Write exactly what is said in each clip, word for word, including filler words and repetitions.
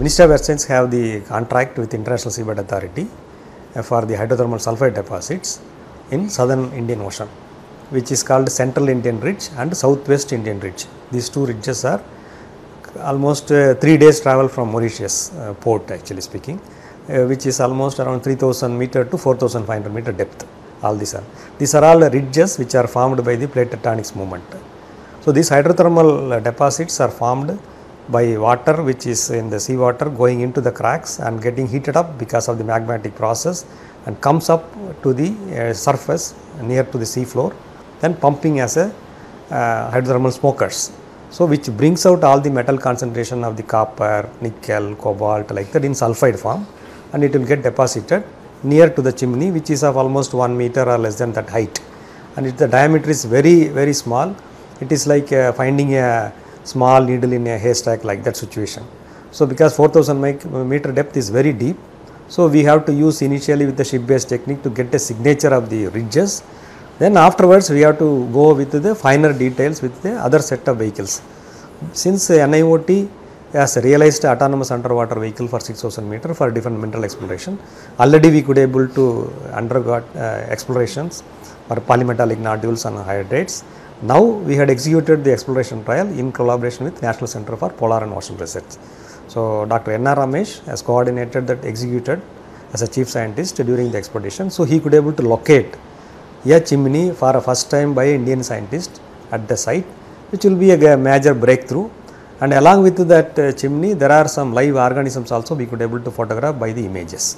Ministry of Exchange have the contract with International Seabed Authority for the hydrothermal sulphide deposits in Southern Indian Ocean, which is called Central Indian Ridge and Southwest Indian Ridge. These two ridges are almost uh, three days travel from Mauritius uh, port, actually speaking, uh, which is almost around three thousand meter to four thousand five hundred meter depth. All these are these are all ridges which are formed by the plate tectonics movement. So these hydrothermal deposits are formed by water which is in the sea water going into the cracks and getting heated up because of the magmatic process and comes up to the uh, surface near to the sea floor, then pumping as a uh, hydrothermal smokers. So which brings out all the metal concentration of the copper, nickel, cobalt, like that, in sulphide form, and it will get deposited near to the chimney, which is of almost one meter or less than that height, and it, the diameter is very very small. It is like uh, finding a small needle in a haystack, like that situation. So because four thousand meter depth is very deep, so we have to use initially with the ship based technique to get a signature of the ridges. Then afterwards we have to go with the finer details with the other set of vehicles. Since uh, N I O T has realized autonomous underwater vehicle for six thousand meter for different mineral exploration, already we could able to undergo uh, explorations for polymetallic nodules and hydrates. Now we had executed the exploration trial in collaboration with National Center for Polar and Ocean Research. So Doctor N R Ramesh has coordinated that, executed as a chief scientist during the expedition. So he could able to locate a chimney for a first time by Indian scientist at the site, which will be a major breakthrough. And along with that uh, chimney, there are some live organisms also we could able to photograph by the images.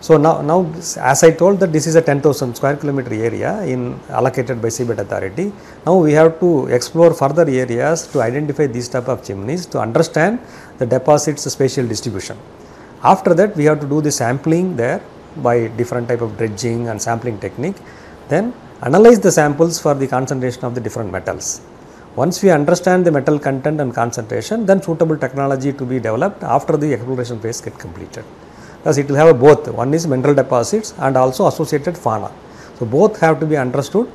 So now, now as I told that this is a ten thousand square kilometer area in allocated by Seabed Authority. Now we have to explore further areas to identify these type of chimneys to understand the deposits spatial distribution. After that, we have to do the sampling there by different type of dredging and sampling technique. Then analyze the samples for the concentration of the different metals. Once we understand the metal content and concentration, then suitable technology to be developed after the exploration phase get completed. Thus it will have both, one is mineral deposits and also associated fauna. So both have to be understood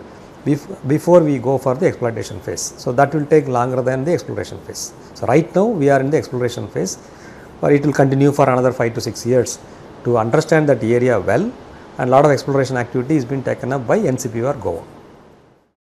before we go for the exploitation phase. So that will take longer than the exploration phase. So right now we are in the exploration phase, but it will continue for another five to six years to understand that area well, and lot of exploration activity has been taken up by N C P O or Goa.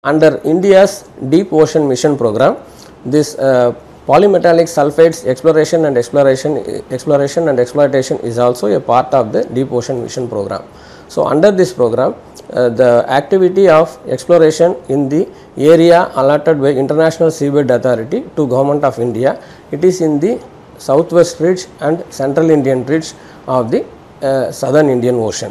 Under India's Deep Ocean Mission program, this uh, polymetallic sulphates exploration and exploration, exploration and exploitation is also a part of the Deep Ocean Mission program. So under this program, uh, the activity of exploration in the area allotted by International Seabed Authority to Government of India, it is in the Southwest Ridge and Central Indian Ridge of the uh, Southern Indian Ocean,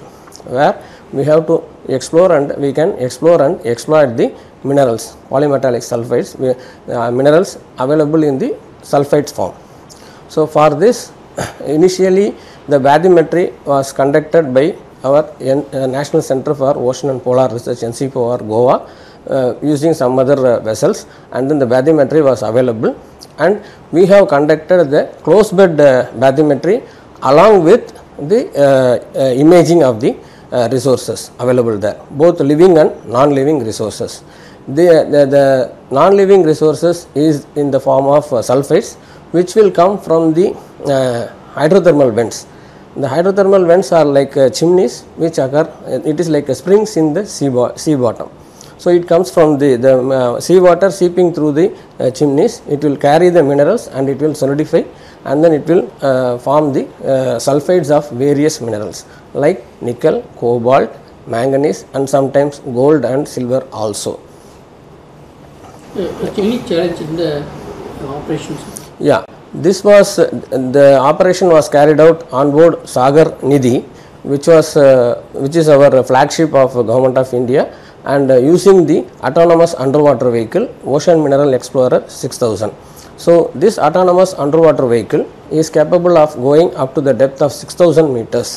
where we have to explore and we can explore and exploit the minerals, polymetallic sulphides, uh, minerals available in the sulphide form. So for this, initially the bathymetry was conducted by our N, uh, National Center for Ocean and Polar Research, N C P O or Goa, uh, using some other uh, vessels, and then the bathymetry was available, and we have conducted the closed bed uh, bathymetry along with the uh, uh, imaging of the Uh, resources available there, both living and non-living resources. The, the, the non-living resources is in the form of uh, sulphates, which will come from the uh, hydrothermal vents. The hydrothermal vents are like uh, chimneys which occur, it is like uh, springs in the sea, bo sea bottom. So it comes from the, the uh, sea water seeping through the uh, chimneys, it will carry the minerals and it will solidify, and then it will uh, form the uh, sulphides of various minerals like nickel, cobalt, manganese, and sometimes gold and silver also. Uh, any challenge in the operations? Yeah, this was uh, the operation was carried out on board Sagar Nidhi, which was uh, which is our flagship of Government of India, and uh, using the autonomous underwater vehicle Ocean Mineral Explorer six thousand. So this autonomous underwater vehicle is capable of going up to the depth of six thousand meters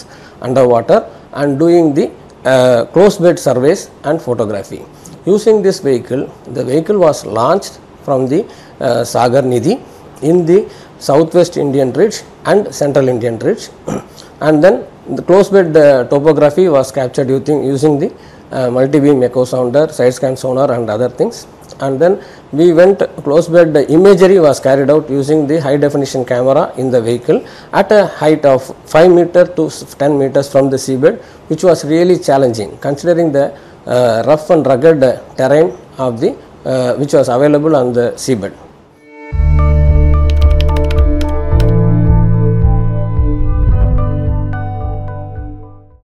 underwater and doing the uh, closed bed surveys and photography. Using this vehicle, the vehicle was launched from the uh, Sagar Nidhi in the Southwest Indian Ridge and Central Indian Ridge, and then the closed bed uh, topography was captured using, using the uh, multi-beam echo sounder, side scan sonar, and other things. and then we went close bed imagery was carried out using the high definition camera in the vehicle at a height of five meter to ten meters from the seabed, which was really challenging considering the uh, rough and rugged terrain of the uh, which was available on the seabed.